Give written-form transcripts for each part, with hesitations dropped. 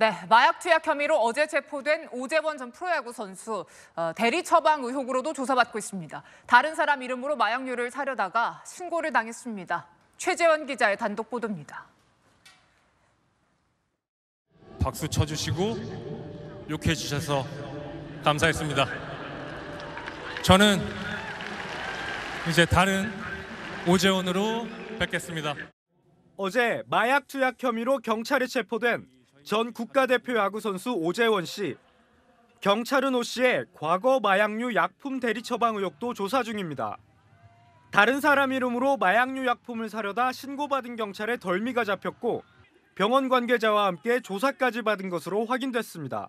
네, 마약 투약 혐의로 어제 체포된 오재원 전 프로야구 선수 대리 처방 의혹으로도 조사받고 있습니다. 다른 사람 이름으로 마약류를 사려다가 신고를 당했습니다. 최재원 기자의 단독 보도입니다. 박수 쳐주시고 욕해 주셔서 감사했습니다. 저는 이제 다른 오재원으로 뵙겠습니다. 어제 마약 투약 혐의로 경찰에 체포된 전 국가대표 야구선수 오재원 씨. 경찰은 오 씨의 과거 마약류 약품 대리 처방 의혹도 조사 중입니다. 다른 사람 이름으로 마약류 약품을 사려다 신고받은 경찰에 덜미가 잡혔고 병원 관계자와 함께 조사까지 받은 것으로 확인됐습니다.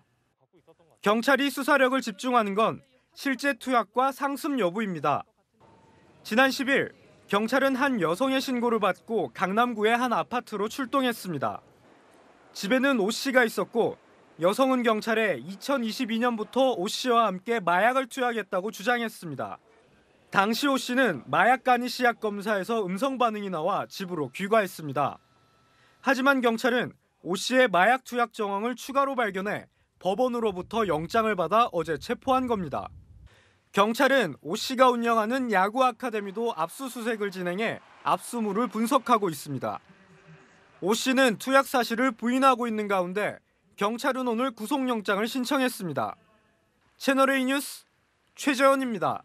경찰이 수사력을 집중하는 건 실제 투약과 상습 여부입니다. 지난 10일 경찰은 한 여성의 신고를 받고 강남구의 한 아파트로 출동했습니다. 집에는 오 씨가 있었고 여성은 경찰에 2022년부터 오 씨와 함께 마약을 투약했다고 주장했습니다. 당시 오 씨는 마약 간이 시약 검사에서 음성 반응이 나와 집으로 귀가했습니다. 하지만 경찰은 오 씨의 마약 투약 정황을 추가로 발견해 법원으로부터 영장을 받아 어제 체포한 겁니다. 경찰은 오 씨가 운영하는 야구 아카데미도 압수수색을 진행해 압수물을 분석하고 있습니다. 오 씨는 투약 사실을 부인하고 있는 가운데 경찰은 오늘 구속영장을 신청했습니다. 채널A 뉴스 최재원입니다.